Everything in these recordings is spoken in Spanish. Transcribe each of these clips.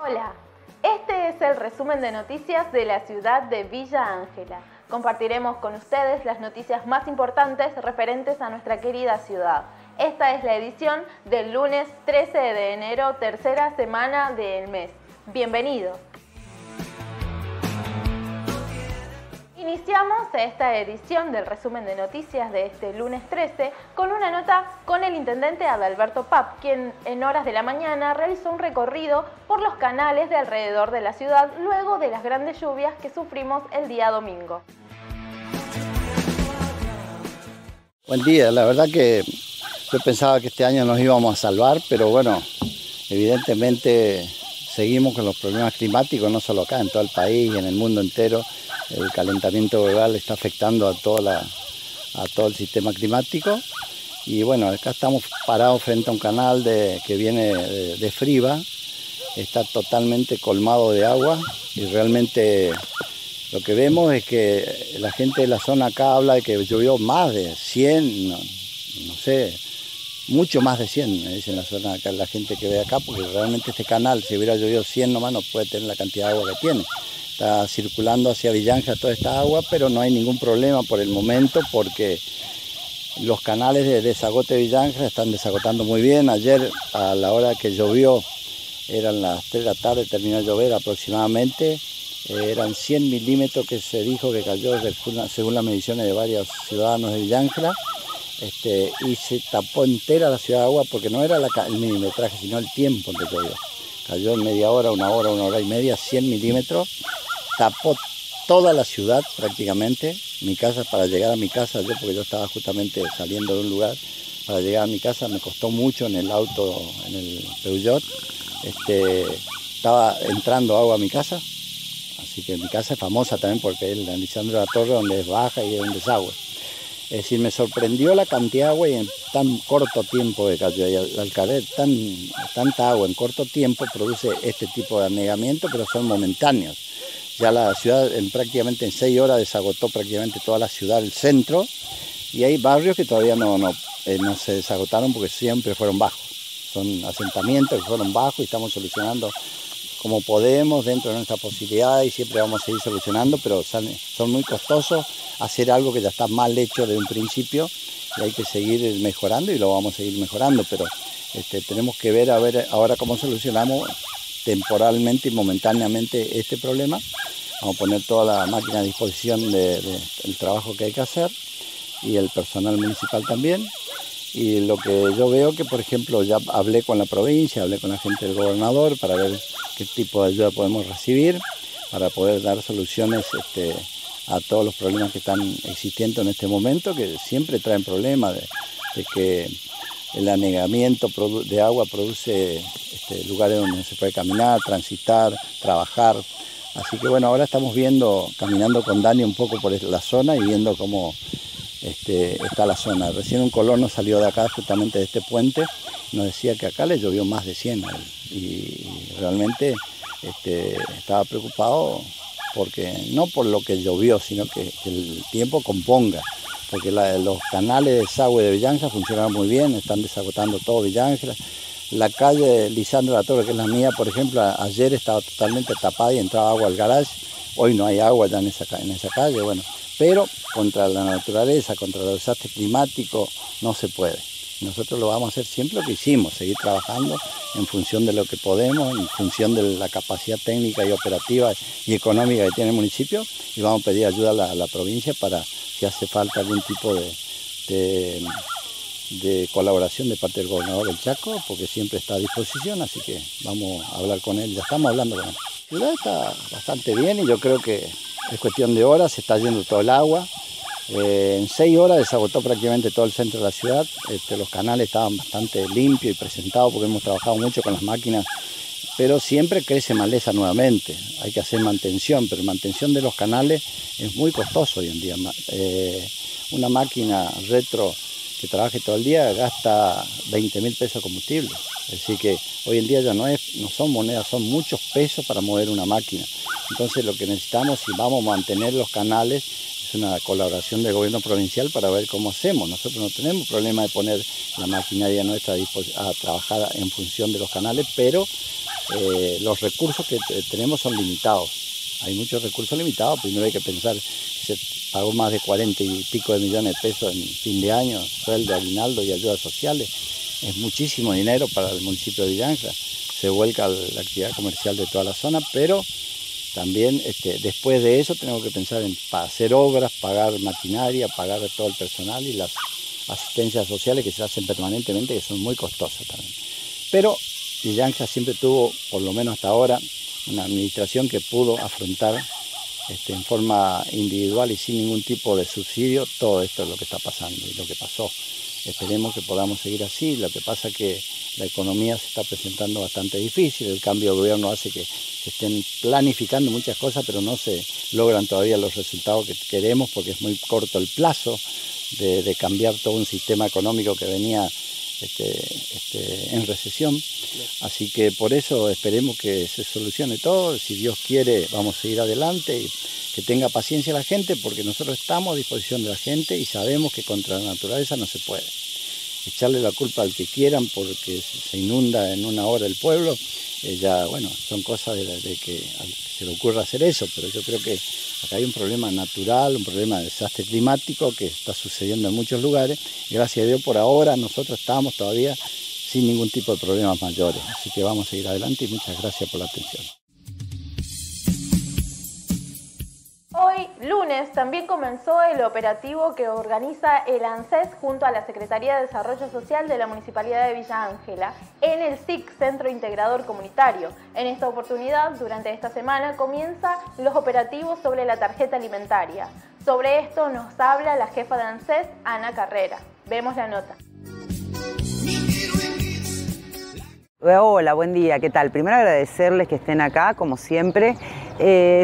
Hola, este es el resumen de noticias de la ciudad de Villa Ángela. Compartiremos con ustedes las noticias más importantes referentes a nuestra querida ciudad. Esta es la edición del lunes 13 de enero, tercera semana del mes. Bienvenidos. Iniciamos esta edición del resumen de noticias de este lunes 13 con una nota con el intendente Adalberto Papp, quien en horas de la mañana realizó un recorrido por los canales de alrededor de la ciudad luego de las grandes lluvias que sufrimos el día domingo. Buen día, la verdad que yo pensaba que este año nos íbamos a salvar, pero bueno, evidentemente seguimos con los problemas climáticos, no solo acá, en todo el país y en el mundo entero. El calentamiento global está afectando a todo el sistema climático. Y bueno, acá estamos parados frente a un canal que viene de Friba. Está totalmente colmado de agua y realmente lo que vemos es que la gente de la zona acá habla de que llovió más de 100, no sé, mucho más de 100, me dicen la zona acá, la gente que ve acá, porque realmente este canal, si hubiera llovido 100 nomás, no puede tener la cantidad de agua que tiene. Está circulando hacia Villa Ángela toda esta agua, pero no hay ningún problema por el momento porque los canales de desagote de Villa Ángela están desagotando muy bien. Ayer, a la hora que llovió, eran las 3 de la tarde, terminó de llover aproximadamente, eran 100 milímetros que se dijo que cayó según las mediciones de varios ciudadanos de Villa Ángela, y se tapó entera la ciudad de agua porque no era el milimetraje, sino el tiempo en que llovió. Cayó en media hora, una hora y media, 100 milímetros. Tapó toda la ciudad prácticamente. Mi casa, para llegar a mi casa, yo porque yo estaba justamente saliendo de un lugar, para llegar a mi casa me costó mucho en el auto, en el Peugeot. Estaba entrando agua a mi casa, así que mi casa es famosa también porque es la Lisandro la Torre, donde es baja y es un desagüe. Es decir, me sorprendió la cantidad de agua y en tan corto tiempo que cayó. Y al caer tanta agua en corto tiempo produce este tipo de anegamiento, pero son momentáneos. Ya la ciudad prácticamente en 6 horas desagotó prácticamente toda la ciudad, el centro, y hay barrios que todavía no se desagotaron porque siempre fueron bajos. Son asentamientos que fueron bajos y estamos solucionando como podemos dentro de nuestras posibilidades y siempre vamos a seguir solucionando, pero son muy costosos hacer algo que ya está mal hecho desde un principio y hay que seguir mejorando y lo vamos a seguir mejorando, pero tenemos que ver a ver ahora cómo solucionamos temporalmente y momentáneamente este problema. Vamos a poner toda la máquina a disposición del trabajo que hay que hacer y el personal municipal también. Y lo que yo veo que, por ejemplo, ya hablé con la provincia, hablé con la gente del gobernador para ver qué tipo de ayuda podemos recibir para poder dar soluciones a todos los problemas que están existiendo en este momento, que siempre traen problemas de que el anegamiento de agua produce lugares donde no se puede caminar, transitar, trabajar. Así que bueno, ahora estamos caminando con Dani un poco por la zona y viendo cómo está la zona. Recién un colono salió de acá, justamente de este puente, y nos decía que acá le llovió más de 100 y realmente estaba preocupado porque no por lo que llovió, sino que el tiempo componga. Porque los canales de desagüe de Villa Ángela funcionan muy bien, están desagotando todo Villa Ángela. La calle Lisandro la Torre, que es la mía, por ejemplo, ayer estaba totalmente tapada y entraba agua al garage. Hoy no hay agua ya en esa calle, bueno. Pero contra la naturaleza, contra el desastre climático, no se puede. Nosotros lo vamos a hacer siempre lo que hicimos, seguir trabajando en función de lo que podemos, en función de la capacidad técnica y operativa y económica que tiene el municipio, y vamos a pedir ayuda a la provincia para que hace falta algún tipo de colaboración de parte del gobernador del Chaco, porque siempre está a disposición, así que vamos a hablar con él, ya estamos hablando con él. La ciudad está bastante bien y yo creo que es cuestión de horas, se está yendo todo el agua. En 6 horas desagotó prácticamente todo el centro de la ciudad, los canales estaban bastante limpios y presentados porque hemos trabajado mucho con las máquinas, pero siempre crece maleza nuevamente, hay que hacer mantención, pero mantención de los canales es muy costoso hoy en día. Una máquina retro que trabaje todo el día gasta 20.000 pesos de combustible, así que hoy en día ya no son monedas, son muchos pesos para mover una máquina. Entonces lo que necesitamos, si vamos a mantener los canales, es una colaboración del gobierno provincial para ver cómo hacemos. Nosotros no tenemos problema de poner la maquinaria nuestra a trabajar en función de los canales, pero los recursos que tenemos son limitados. Hay muchos recursos limitados. Primero hay que pensar que se pagó más de 40 y pico de millones de pesos en fin de año, sueldo, aguinaldo y ayudas sociales. Es muchísimo dinero para el municipio de Villanja. Se vuelca la actividad comercial de toda la zona, pero también después de eso tenemos que pensar en hacer obras, pagar maquinaria, pagar todo el personal y las asistencias sociales que se hacen permanentemente, que son muy costosas también. Pero Villanja siempre tuvo, por lo menos hasta ahora, una administración que pudo afrontar en forma individual y sin ningún tipo de subsidio todo esto es lo que está pasando y lo que pasó. Esperemos que podamos seguir así. Lo que pasa es que la economía se está presentando bastante difícil, el cambio de gobierno hace que se estén planificando muchas cosas, pero no se logran todavía los resultados que queremos porque es muy corto el plazo de cambiar todo un sistema económico que venía en recesión. Así que por eso esperemos que se solucione todo. Si Dios quiere, vamos a ir adelante y que tenga paciencia la gente, porque nosotros estamos a disposición de la gente y sabemos que contra la naturaleza no se puede. Echarle la culpa al que quieran porque se inunda en una hora el pueblo, ya, bueno, son cosas de que se le ocurra hacer eso, pero yo creo que acá hay un problema natural, un problema de desastre climático que está sucediendo en muchos lugares. Gracias a Dios por ahora nosotros estamos todavía sin ningún tipo de problemas mayores, así que vamos a seguir adelante y muchas gracias por la atención. Hoy, lunes, también comenzó el operativo que organiza el ANSES junto a la Secretaría de Desarrollo Social de la Municipalidad de Villa Ángela en el CIC, Centro Integrador Comunitario. En esta oportunidad, durante esta semana, comienzan los operativos sobre la tarjeta alimentaria. Sobre esto nos habla la jefa de ANSES, Ana Carrera. Vemos la nota. Hola, buen día, ¿qué tal? Primero agradecerles que estén acá, como siempre.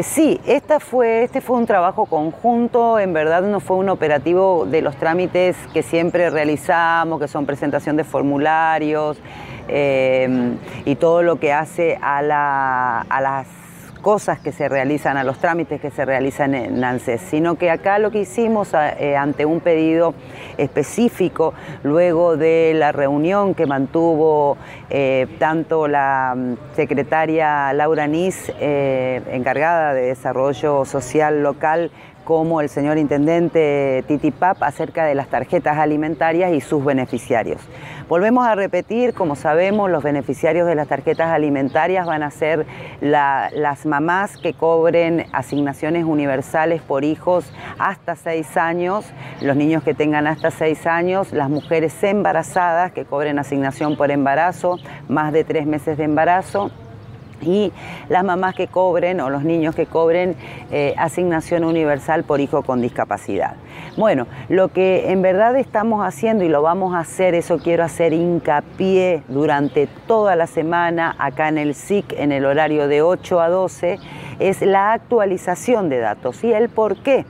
Sí, este fue un trabajo conjunto, en verdad no fue un operativo de los trámites que siempre realizamos, que son presentación de formularios y todo lo que hace a las cosas que se realizan, a los trámites que se realizan en ANSES, sino que acá lo que hicimos ante un pedido específico, luego de la reunión que mantuvo tanto la secretaria Laura Niz, encargada de Desarrollo Social Local, como el señor intendente Titi Papp acerca de las tarjetas alimentarias y sus beneficiarios. Volvemos a repetir, como sabemos, los beneficiarios de las tarjetas alimentarias van a ser las mamás que cobren asignaciones universales por hijos hasta 6 años, los niños que tengan hasta 6 años, las mujeres embarazadas que cobren asignación por embarazo, más de 3 meses de embarazo, y las mamás que cobren o los niños que cobren asignación universal por hijo con discapacidad. Bueno, lo que en verdad estamos haciendo y lo vamos a hacer, eso quiero hacer hincapié durante toda la semana acá en el CIC, en el horario de 8 a 12, es la actualización de datos y el por qué.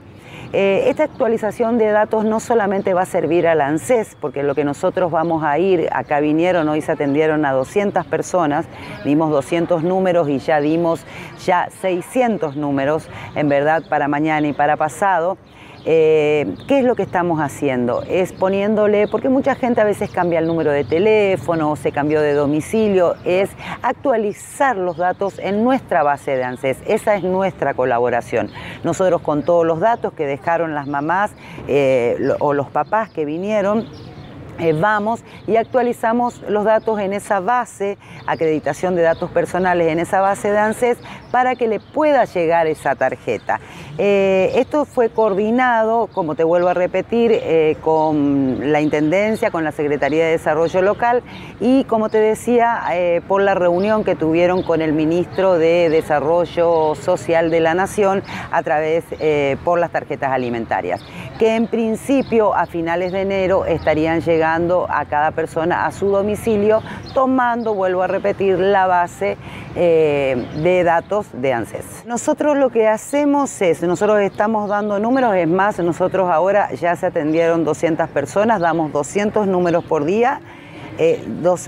Esta actualización de datos no solamente va a servir al ANSES, porque lo que nosotros vamos a ir, acá vinieron, hoy se atendieron a 200 personas, dimos 200 números y ya dimos 600 números, en verdad, para mañana y para pasado. ¿Qué es lo que estamos haciendo? Es poniéndole, porque mucha gente a veces cambia el número de teléfono, se cambió de domicilio, es actualizar los datos en nuestra base de ANSES. Esa es nuestra colaboración. Nosotros con todos los datos que dejaron las mamás o los papás que vinieron, vamos y actualizamos los datos en esa base, acreditación de datos personales en esa base de ANSES para que le pueda llegar esa tarjeta. Esto fue coordinado, como te vuelvo a repetir, con la Intendencia, con la Secretaría de Desarrollo Local y, como te decía, por la reunión que tuvieron con el Ministro de Desarrollo Social de la Nación a través por las tarjetas alimentarias, que en principio a finales de enero estarían llegando a cada persona a su domicilio, tomando, vuelvo a repetir, la base de datos de ANSES. Nosotros lo que hacemos es, nosotros estamos dando números, es más, nosotros ahora ya se atendieron 200 personas, damos 200 números por día.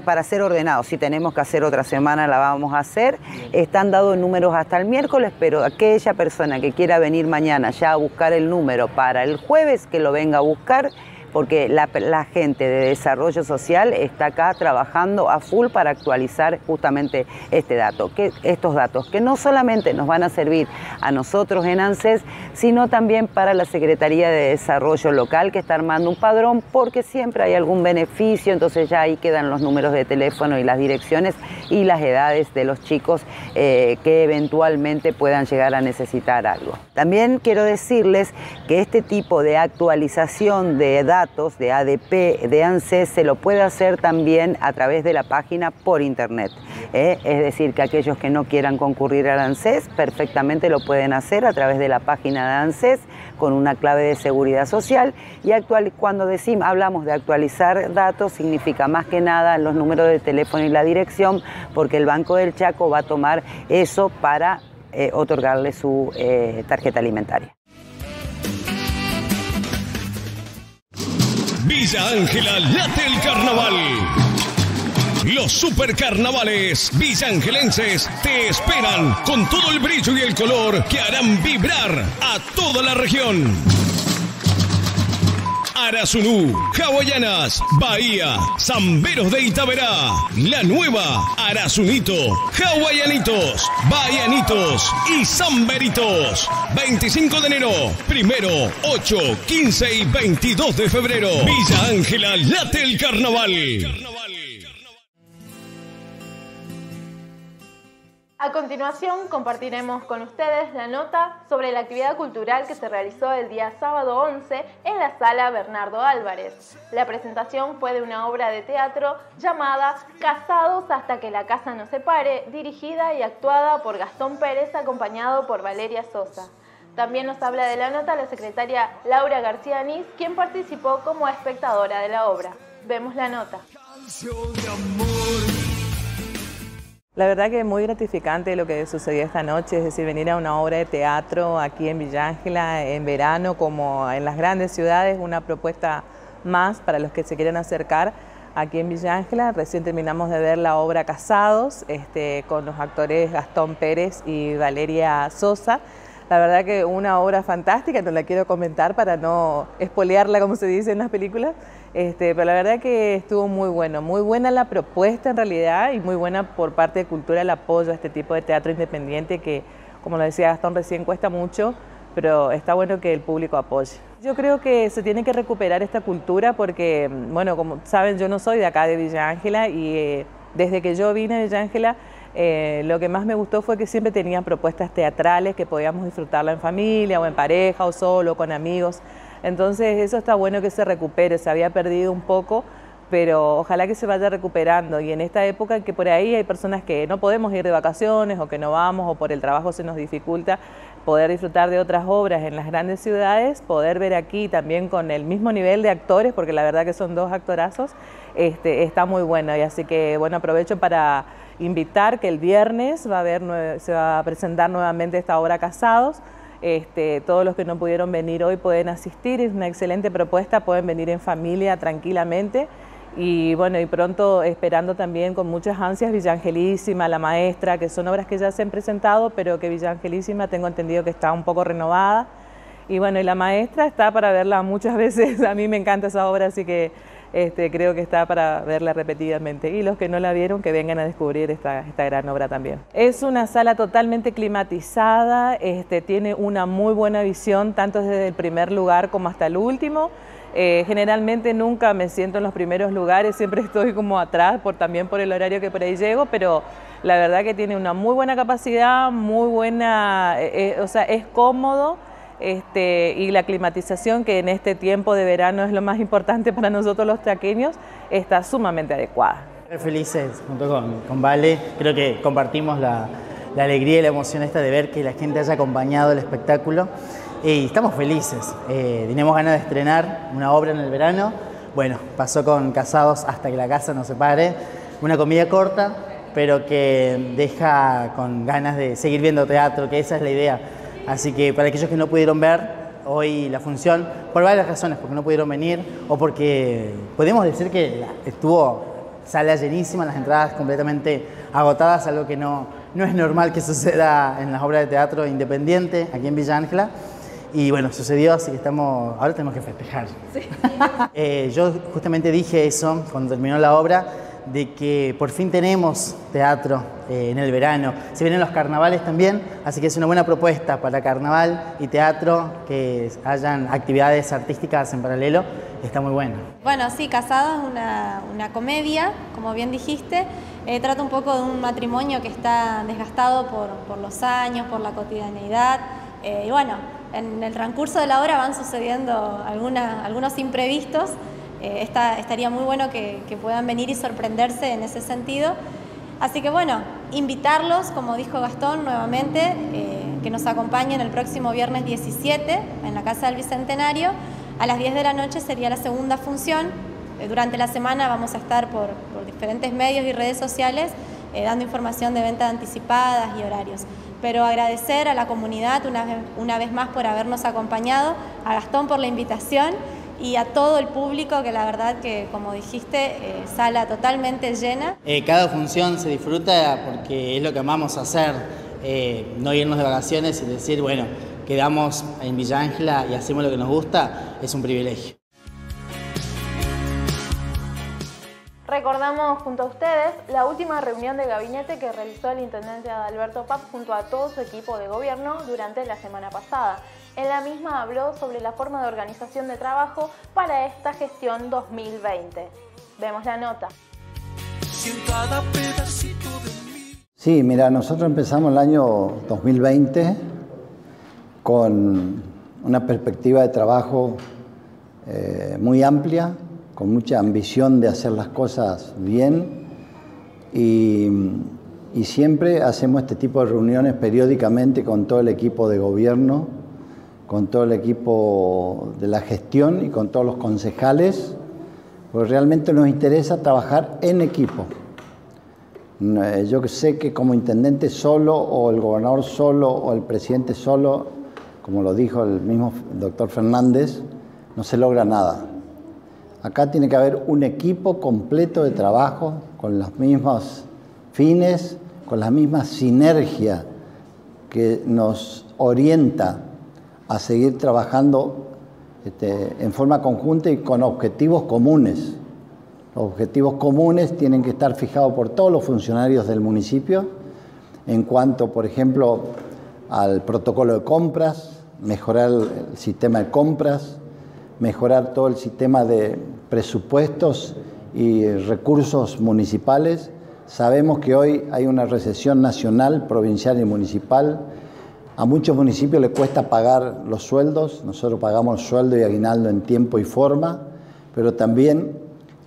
para ser ordenados. Si tenemos que hacer otra semana, la vamos a hacer. Están dados números hasta el miércoles, pero aquella persona que quiera venir mañana ya a buscar el número para el jueves, que lo venga a buscar, porque la gente de desarrollo social está acá trabajando a full para actualizar justamente estos datos, que no solamente nos van a servir a nosotros en ANSES, sino también para la Secretaría de Desarrollo Local, que está armando un padrón, porque siempre hay algún beneficio. Entonces ya ahí quedan los números de teléfono y las direcciones y las edades de los chicos que eventualmente puedan llegar a necesitar algo. También quiero decirles que este tipo de actualización de edad, datos de ADP, de ANSES, se lo puede hacer también a través de la página por internet. Es decir, que aquellos que no quieran concurrir al ANSES perfectamente lo pueden hacer a través de la página de ANSES con una clave de seguridad social. Y cuando hablamos de actualizar datos, significa más que nada los números de teléfono y la dirección, porque el Banco del Chaco va a tomar eso para otorgarle su tarjeta alimentaria. Villa Ángela late el carnaval. Los supercarnavales villangelenses te esperan con todo el brillo y el color que harán vibrar a toda la región. Arazunú, Hawaiianas, Bahía, Samberos de Itaberá, La Nueva, Arazunito, Hawaiianitos, Bahianitos y Samberitos. 25 de enero, 1, 8, 15 y 22 de febrero. Villa Ángela late el carnaval. A continuación compartiremos con ustedes la nota sobre la actividad cultural que se realizó el día sábado 11 en la Sala Bernardo Álvarez. La presentación fue de una obra de teatro llamada Casados hasta que la casa nos separe, dirigida y actuada por Gastón Pérez, acompañado por Valeria Sosa. También nos habla de la nota la secretaria Laura García Niz, quien participó como espectadora de la obra. Vemos la nota. La verdad que es muy gratificante lo que sucedió esta noche, es decir, venir a una obra de teatro aquí en Villa Ángela en verano, como en las grandes ciudades, una propuesta más para los que se quieran acercar aquí en Villa Ángela. Recién terminamos de ver la obra Casados, con los actores Gastón Pérez y Valeria Sosa. La verdad que una obra fantástica, no la quiero comentar para no espolearla, como se dice en las películas, pero la verdad que estuvo muy bueno, muy buena la propuesta en realidad, y muy buena por parte de Cultura el apoyo a este tipo de teatro independiente que, como lo decía Gastón recién, cuesta mucho, pero está bueno que el público apoye. Yo creo que se tiene que recuperar esta cultura porque, bueno, como saben, yo no soy de acá de Villa Ángela, y desde que yo vine a Villa Ángela, lo que más me gustó fue que siempre tenían propuestas teatrales que podíamos disfrutarla en familia o en pareja o solo, con amigos. Entonces eso está bueno que se recupere, se había perdido un poco, pero ojalá que se vaya recuperando. Y en esta época en que por ahí hay personas que no podemos ir de vacaciones o que no vamos o por el trabajo se nos dificulta poder disfrutar de otras obras en las grandes ciudades, poder ver aquí también con el mismo nivel de actores, porque la verdad que son dos actorazos, está muy bueno. Y así que bueno, aprovecho para invitar que el viernes se va a presentar nuevamente esta obra Casados. Todos los que no pudieron venir hoy pueden asistir, es una excelente propuesta, pueden venir en familia tranquilamente. Y bueno, y pronto esperando también con muchas ansias Villa Angelísima, La Maestra, que son obras que ya se han presentado, pero que Villa Angelísima tengo entendido que está un poco renovada. Y bueno, y La Maestra está para verla muchas veces, a mí me encanta esa obra, así que creo que está para verla repetidamente, y los que no la vieron que vengan a descubrir esta gran obra también. Es una sala totalmente climatizada, tiene una muy buena visión tanto desde el primer lugar como hasta el último. Generalmente nunca me siento en los primeros lugares, siempre estoy como atrás también por el horario que por ahí llego, pero la verdad que tiene una muy buena capacidad, muy buena, o sea, es cómodo. Y la climatización, que en este tiempo de verano es lo más importante para nosotros los chaqueños, está sumamente adecuada. Felices junto con Vale, creo que compartimos la alegría y la emoción de ver que la gente haya acompañado el espectáculo, y estamos felices, tenemos ganas de estrenar una obra en el verano. Bueno, pasó con Casados hasta que la casa nos separe, una comedia corta, pero que deja con ganas de seguir viendo teatro, que esa es la idea. Así que para aquellos que no pudieron ver hoy la función, por varias razones, porque no pudieron venir o porque podemos decir que estuvo sala llenísima, las entradas completamente agotadas, algo que no es normal que suceda en las obras de teatro independiente aquí en Villa Ángela. Y bueno, sucedió, así que estamos, ahora tenemos que festejar. Sí. Yo justamente dije eso cuando terminó la obra, de que por fin tenemos teatro en el verano. Se vienen los carnavales también, así que es una buena propuesta para carnaval y teatro, que hayan actividades artísticas en paralelo, está muy bueno. Bueno, sí, Casados es una comedia, como bien dijiste. Trata un poco de un matrimonio que está desgastado por los años, por la cotidianeidad. Y bueno, en el transcurso de la obra van sucediendo algunos imprevistos. Estaría muy bueno que puedan venir y sorprenderse en ese sentido. Así que bueno, invitarlos, como dijo Gastón nuevamente, que nos acompañen el próximo viernes 17 en la Casa del Bicentenario. A las 10 de la noche sería la segunda función. Durante la semana vamos a estar por diferentes medios y redes sociales dando información de ventas anticipadas y horarios. Pero agradecer a la comunidad una vez más por habernos acompañado, a Gastón por la invitación, y a todo el público, que la verdad que, como dijiste, sala totalmente llena. Cada función se disfruta porque es lo que amamos hacer, no irnos de vacaciones y decir, bueno, quedamos en Villa Ángela y hacemos lo que nos gusta, es un privilegio. Recordamos junto a ustedes la última reunión de gabinete que realizó el intendente Adalberto Papp junto a todo su equipo de gobierno durante la semana pasada. En la misma habló sobre la forma de organización de trabajo para esta gestión 2020. Vemos la nota. Sí, mira, nosotros empezamos el año 2020 con una perspectiva de trabajo muy amplia, con mucha ambición de hacer las cosas bien, y siempre hacemos este tipo de reuniones periódicamente con todo el equipo de gobierno, con todo el equipo de la gestión y con todos los concejales, porque realmente nos interesa trabajar en equipo. Yo sé que como intendente solo, o el gobernador solo, o el presidente solo, como lo dijo el mismo doctor Fernández, no se logra nada. Acá tiene que haber un equipo completo de trabajo con los mismos fines, con la misma sinergia que nos orienta a seguir trabajando en forma conjunta y con objetivos comunes. Los objetivos comunes tienen que estar fijados por todos los funcionarios del municipio en cuanto, por ejemplo, al protocolo de compras, mejorar el sistema de compras, mejorar todo el sistema de presupuestos y recursos municipales. Sabemos que hoy hay una recesión nacional, provincial y municipal. A muchos municipios les cuesta pagar los sueldos. Nosotros pagamos sueldo y aguinaldo en tiempo y forma, pero también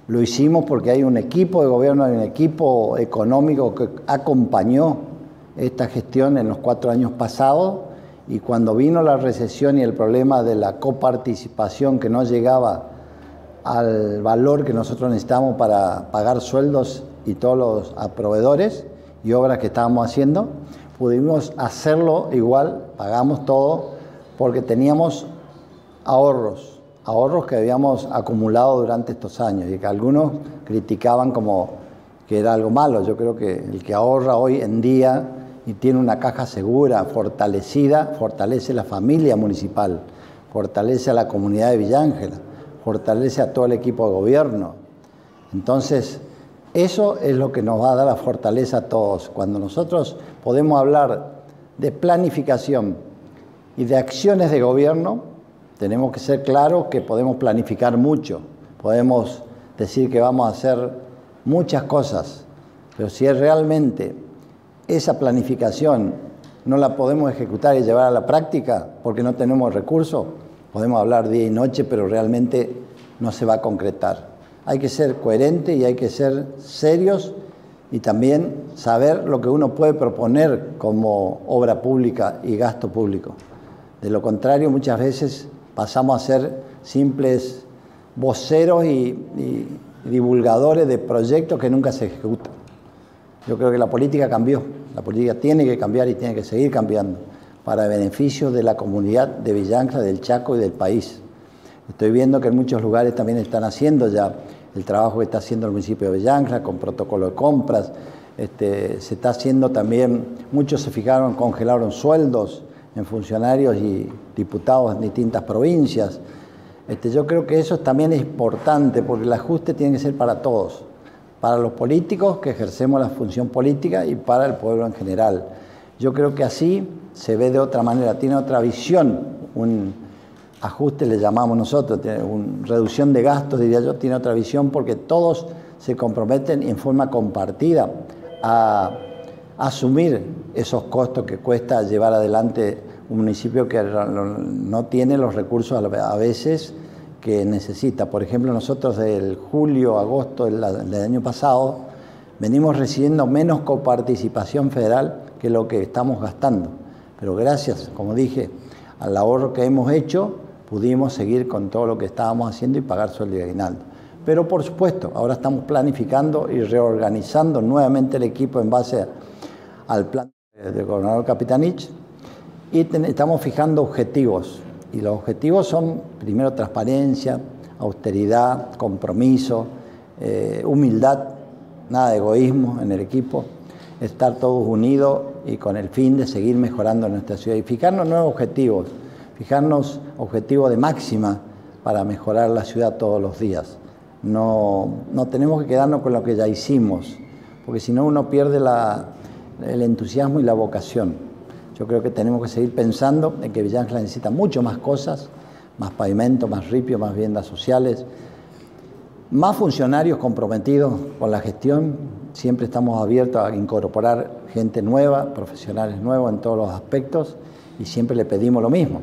lo hicimos porque hay un equipo de gobierno, hay un equipo económico que acompañó esta gestión en los 4 años pasados. Y cuando vino la recesión y el problema de la coparticipación que no llegaba al valor que nosotros necesitábamos para pagar sueldos y todos los proveedores y obras que estábamos haciendo, pudimos hacerlo igual, pagamos todo, porque teníamos ahorros que habíamos acumulado durante estos años y que algunos criticaban como que era algo malo. Yo creo que el que ahorra hoy en día y tiene una caja segura, fortalecida, fortalece la familia municipal, fortalece a la comunidad de Villa Ángela, fortalece a todo el equipo de gobierno. Entonces, eso es lo que nos va a dar la fortaleza a todos. Cuando nosotros podemos hablar de planificación y de acciones de gobierno, tenemos que ser claros que podemos planificar mucho, podemos decir que vamos a hacer muchas cosas, pero si es realmente esa planificación no la podemos ejecutar y llevar a la práctica porque no tenemos recursos, podemos hablar día y noche, pero realmente no se va a concretar. Hay que ser coherentes y hay que ser serios y también saber lo que uno puede proponer como obra pública y gasto público. De lo contrario, muchas veces pasamos a ser simples voceros y divulgadores de proyectos que nunca se ejecutan. Yo creo que la política cambió, la política tiene que cambiar y tiene que seguir cambiando para beneficio de la comunidad de Villa Ángela, del Chaco y del país. Estoy viendo que en muchos lugares también están haciendo ya el trabajo que está haciendo el municipio de Avellanca con protocolo de compras. Se está haciendo también, muchos se fijaron, congelaron sueldos en funcionarios y diputados en distintas provincias. Yo creo que eso también es importante, porque el ajuste tiene que ser para todos, para los políticos que ejercemos la función política y para el pueblo en general. Yo creo que así se ve de otra manera, tiene otra visión, un ajuste le llamamos nosotros, una reducción de gastos, diría yo, tiene otra visión porque todos se comprometen en forma compartida a asumir esos costos que cuesta llevar adelante un municipio que no tiene los recursos a veces que necesita. Por ejemplo, nosotros del julio, agosto del año pasado venimos recibiendo menos coparticipación federal que lo que estamos gastando. Pero gracias, como dije, al ahorro que hemos hecho, pudimos seguir con todo lo que estábamos haciendo y pagar sueldo y aguinaldo. Pero por supuesto, ahora estamos planificando y reorganizando nuevamente el equipo en base al plan del gobernador Capitanich y estamos fijando objetivos. Y los objetivos son, primero, transparencia, austeridad, compromiso, humildad, nada de egoísmo en el equipo, estar todos unidos y con el fin de seguir mejorando nuestra ciudad y fijarnos nuevos objetivos, fijarnos objetivos de máxima para mejorar la ciudad todos los días. No tenemos que quedarnos con lo que ya hicimos, porque si no uno pierde el entusiasmo y la vocación. Yo creo que tenemos que seguir pensando en que Villa Ángela necesita mucho más cosas, más pavimento, más ripio, más viviendas sociales, más funcionarios comprometidos con la gestión. Siempre estamos abiertos a incorporar gente nueva, profesionales nuevos en todos los aspectos y siempre le pedimos lo mismo.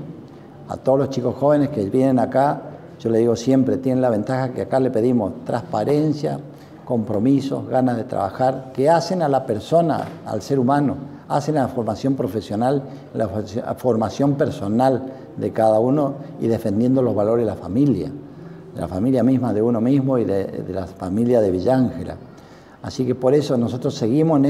A todos los chicos jóvenes que vienen acá, yo le digo siempre, tienen la ventaja que acá le pedimos transparencia, compromisos, ganas de trabajar, que hacen a la persona, al ser humano, hacen la formación profesional, la formación personal de cada uno y defendiendo los valores de la familia misma, de uno mismo y de la familia de Villa Ángela. Así que por eso nosotros seguimos en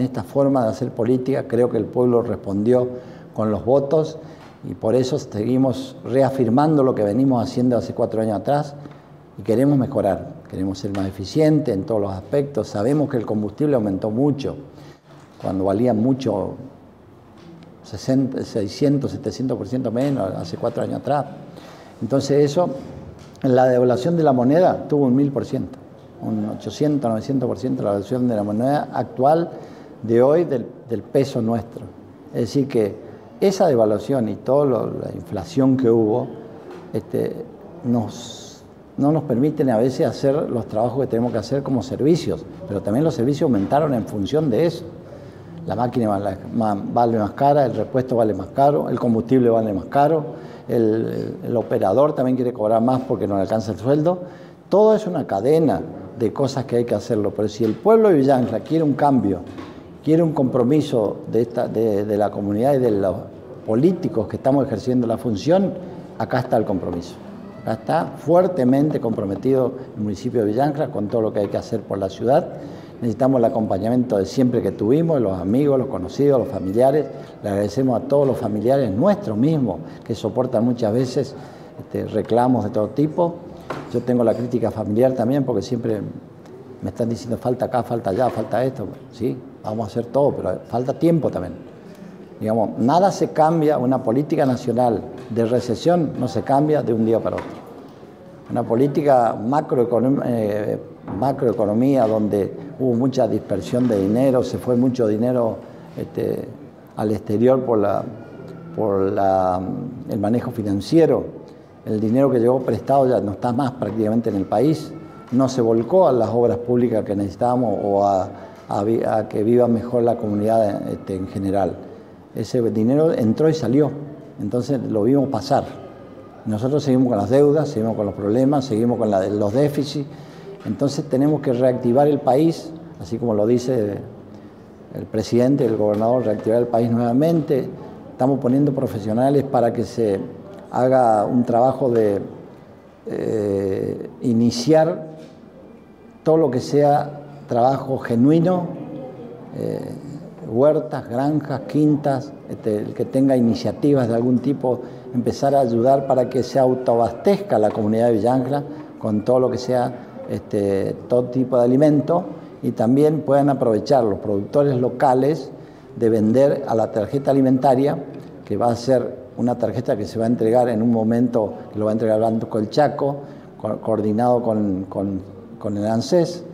esta forma de hacer política, creo que el pueblo respondió con los votos y por eso seguimos reafirmando lo que venimos haciendo hace 4 años atrás y queremos mejorar, queremos ser más eficientes en todos los aspectos, sabemos que el combustible aumentó mucho, cuando valía mucho, 600, 700% menos, hace 4 años atrás. Entonces eso, la devaluación de la moneda tuvo un 1000%, un 800, 900% de la devaluación de la moneda actual de hoy del peso nuestro. Es decir que esa devaluación y toda la inflación que hubo, no nos permiten a veces hacer los trabajos que tenemos que hacer como servicios, pero también los servicios aumentaron en función de eso. La máquina vale más cara, el repuesto vale más caro, el combustible vale más caro, el operador también quiere cobrar más porque no le alcanza el sueldo. Todo es una cadena de cosas que hay que hacerlo. Pero si el pueblo de Villa Ángela quiere un cambio, quiere un compromiso de la comunidad y de los políticos que estamos ejerciendo la función, acá está el compromiso. Acá está fuertemente comprometido el municipio de Villa Ángela con todo lo que hay que hacer por la ciudad. Necesitamos el acompañamiento de siempre que tuvimos, los amigos, los conocidos, los familiares. Le agradecemos a todos los familiares nuestros mismos que soportan muchas veces reclamos de todo tipo. Yo tengo la crítica familiar también porque siempre me están diciendo falta acá, falta allá, falta esto. Sí, vamos a hacer todo, pero falta tiempo también. Digamos, nada se cambia, una política nacional de recesión no se cambia de un día para otro. Una política macroeconomía donde hubo mucha dispersión de dinero, se fue mucho dinero al exterior por el manejo financiero, el dinero que llegó prestado ya no está más prácticamente en el país, no se volcó a las obras públicas que necesitábamos o a que viva mejor la comunidad en general. Ese dinero entró y salió, entonces lo vimos pasar. Nosotros seguimos con las deudas, seguimos con los problemas, seguimos con los déficits. Entonces tenemos que reactivar el país, así como lo dice el presidente, el gobernador, reactivar el país nuevamente. Estamos poniendo profesionales para que se haga un trabajo de iniciar todo lo que sea trabajo genuino, huertas, granjas, quintas, el que tenga iniciativas de algún tipo, empezar a ayudar para que se autoabastezca la comunidad de Villa Ángela con todo lo que sea todo tipo de alimento, y también pueden aprovechar los productores locales de vender a la tarjeta alimentaria, que va a ser una tarjeta que se va a entregar en un momento, que lo va a entregar el Banco del Chaco, coordinado con el ANSES.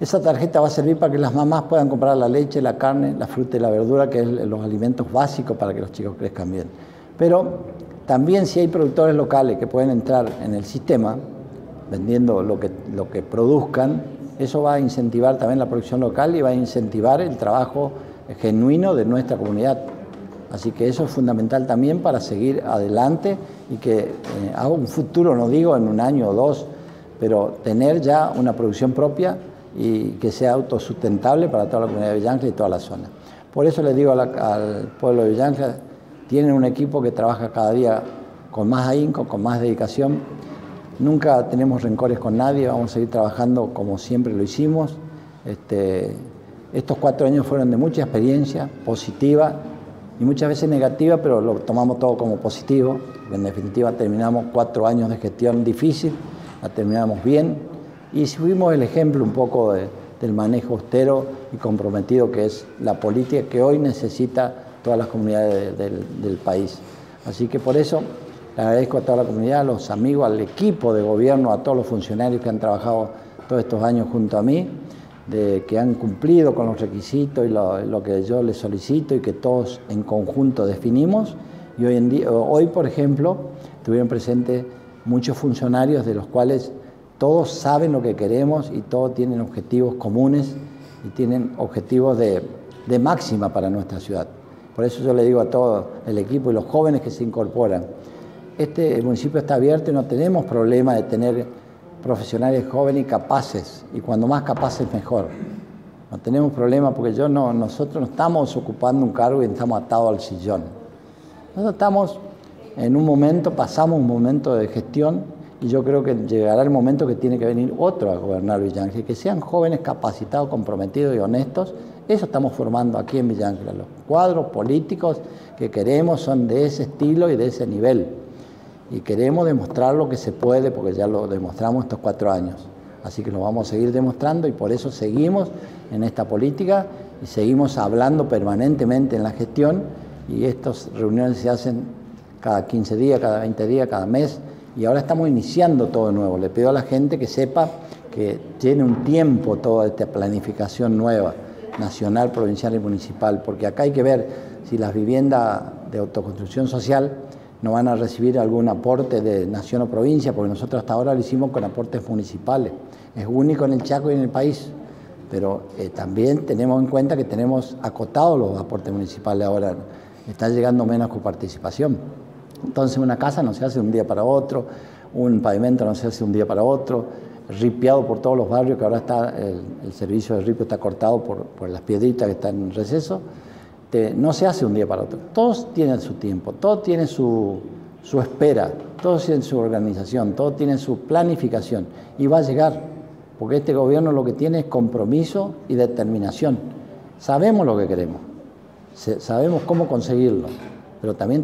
Esa tarjeta va a servir para que las mamás puedan comprar la leche, la carne, la fruta y la verdura, que es los alimentos básicos para que los chicos crezcan bien. Pero también, si hay productores locales que pueden entrar en el sistema vendiendo lo que produzcan, eso va a incentivar también la producción local y va a incentivar el trabajo genuino de nuestra comunidad. Así que eso es fundamental también para seguir adelante y que a un futuro, no digo en un año o dos, pero tener ya una producción propia y que sea autosustentable para toda la comunidad de Villa Ángela y toda la zona. Por eso les digo al pueblo de Villa Ángela, tienen un equipo que trabaja cada día con más ahínco, con más dedicación. Nunca tenemos rencores con nadie, vamos a seguir trabajando como siempre lo hicimos. Estos 4 años fueron de mucha experiencia positiva y muchas veces negativa, pero lo tomamos todo como positivo. En definitiva, terminamos 4 años de gestión difícil, la terminamos bien y subimos el ejemplo un poco del manejo austero y comprometido que es la política que hoy necesita todas las comunidades del país. Así que por eso le agradezco a toda la comunidad, a los amigos, al equipo de gobierno, a todos los funcionarios que han trabajado todos estos años junto a mí, que han cumplido con los requisitos y lo que yo les solicito y que todos en conjunto definimos. Y hoy, por ejemplo, estuvieron presentes muchos funcionarios de los cuales todos saben lo que queremos y todos tienen objetivos comunes y tienen objetivos de máxima para nuestra ciudad. Por eso yo le digo a todo el equipo y los jóvenes que se incorporan, el municipio está abierto y no tenemos problema de tener profesionales jóvenes y capaces, y cuando más capaces mejor. No tenemos problema porque nosotros no estamos ocupando un cargo y estamos atados al sillón. Nosotros estamos en un momento, pasamos un momento de gestión y yo creo que llegará el momento que tiene que venir otro a gobernar Villa Ángela, que sean jóvenes capacitados, comprometidos y honestos. Eso estamos formando aquí en Villa Ángela. Los cuadros políticos que queremos son de ese estilo y de ese nivel. Y queremos demostrar lo que se puede, porque ya lo demostramos estos 4 años. Así que lo vamos a seguir demostrando y por eso seguimos en esta política y seguimos hablando permanentemente en la gestión. Y estas reuniones se hacen cada 15 días, cada 20 días, cada mes. Y ahora estamos iniciando todo de nuevo. Le pido a la gente que sepa que tiene un tiempo toda esta planificación nueva, nacional, provincial y municipal. Porque acá hay que ver si las viviendas de autoconstrucción social no van a recibir algún aporte de nación o provincia, porque nosotros hasta ahora lo hicimos con aportes municipales. Es único en el Chaco y en el país, pero también tenemos en cuenta que tenemos acotados los aportes municipales ahora. Está llegando menos coparticipación. Entonces una casa no se hace de un día para otro, un pavimento no se hace de un día para otro, ripiado por todos los barrios, que ahora está el servicio de ripio está cortado por las piedritas que están en receso. No se hace un día para otro. Todos tienen su tiempo, todos tienen su espera, todos tienen su organización, todos tienen su planificación. Y va a llegar, porque este gobierno lo que tiene es compromiso y determinación. Sabemos lo que queremos, sabemos cómo conseguirlo, pero también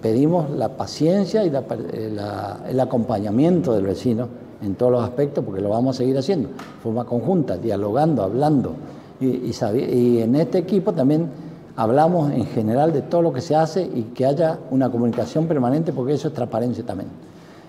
pedimos la paciencia y el acompañamiento del vecino en todos los aspectos, porque lo vamos a seguir haciendo, de forma conjunta, dialogando, hablando. Y en este equipo también hablamos en general de todo lo que se hace y que haya una comunicación permanente, porque eso es transparencia también.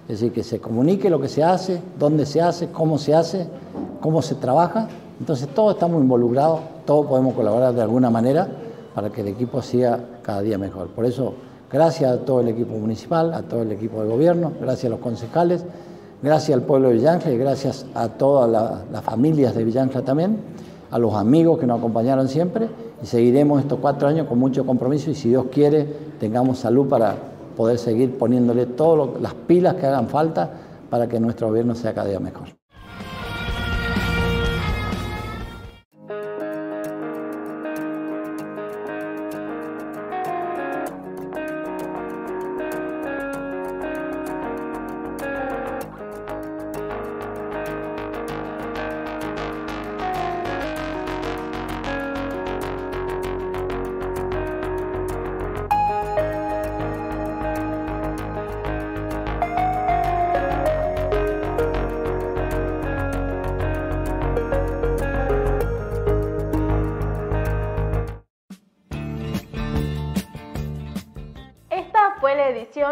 Es decir, que se comunique lo que se hace, dónde se hace, cómo se trabaja. Entonces todos estamos involucrados, todos podemos colaborar de alguna manera para que el equipo siga cada día mejor. Por eso, gracias a todo el equipo municipal, a todo el equipo de gobierno, gracias a los concejales, gracias al pueblo de Villa Ángela y gracias a todas las familias de Villa Ángela también, a los amigos que nos acompañaron siempre. Y seguiremos estos 4 años con mucho compromiso y, si Dios quiere, tengamos salud para poder seguir poniéndole todas las pilas que hagan falta para que nuestro gobierno sea cada día mejor.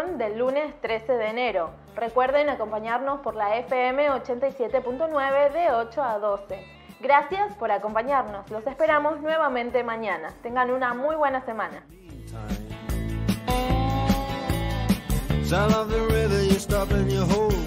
edición del lunes 13 de enero. Recuerden acompañarnos por la FM 87.9 de 8 a 12. Gracias por acompañarnos. Los esperamos nuevamente mañana. Tengan una muy buena semana. Sound of the river, you stop and you hold